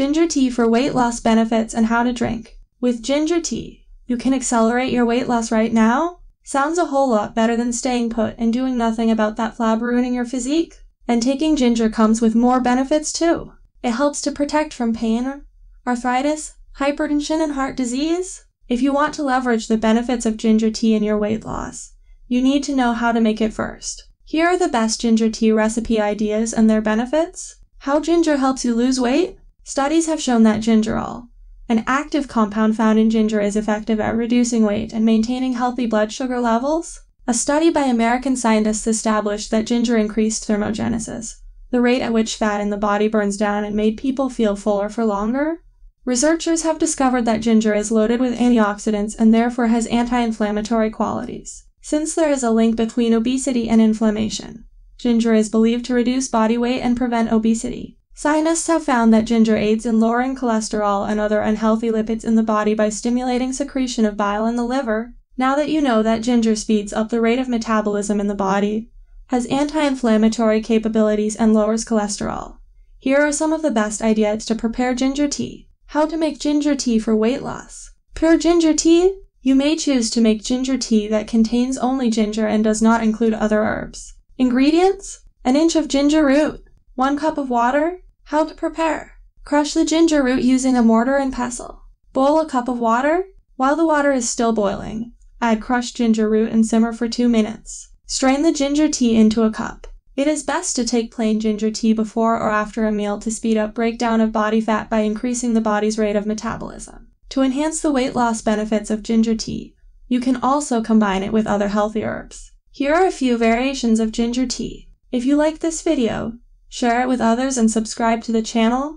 Ginger tea for weight loss benefits and how to drink. With ginger tea, you can accelerate your weight loss right now? Sounds a whole lot better than staying put and doing nothing about that flab ruining your physique. And taking ginger comes with more benefits too. It helps to protect from pain, arthritis, hypertension, and heart disease. If you want to leverage the benefits of ginger tea in your weight loss, you need to know how to make it first. Here are the best ginger tea recipe ideas and their benefits. How ginger helps you lose weight? Studies have shown that gingerol, an active compound found in ginger, is effective at reducing weight and maintaining healthy blood sugar levels. A study by American scientists established that ginger increased thermogenesis, the rate at which fat in the body burns down, and made people feel fuller for longer. Researchers have discovered that ginger is loaded with antioxidants and therefore has anti-inflammatory qualities. Since there is a link between obesity and inflammation, ginger is believed to reduce body weight and prevent obesity. Scientists have found that ginger aids in lowering cholesterol and other unhealthy lipids in the body by stimulating secretion of bile in the liver. Now that you know that ginger speeds up the rate of metabolism in the body, has anti-inflammatory capabilities, and lowers cholesterol, here are some of the best ideas to prepare ginger tea. How to make ginger tea for weight loss. Pure ginger tea? You may choose to make ginger tea that contains only ginger and does not include other herbs. Ingredients: an inch of ginger root, 1 cup of water. How to prepare. Crush the ginger root using a mortar and pestle. Boil 1 cup of water. While the water is still boiling, add crushed ginger root and simmer for 2 minutes. Strain the ginger tea into a cup. It is best to take plain ginger tea before or after a meal to speed up breakdown of body fat by increasing the body's rate of metabolism. To enhance the weight loss benefits of ginger tea, you can also combine it with other healthy herbs. Here are a few variations of ginger tea. If you like this video, share it with others and subscribe to the channel.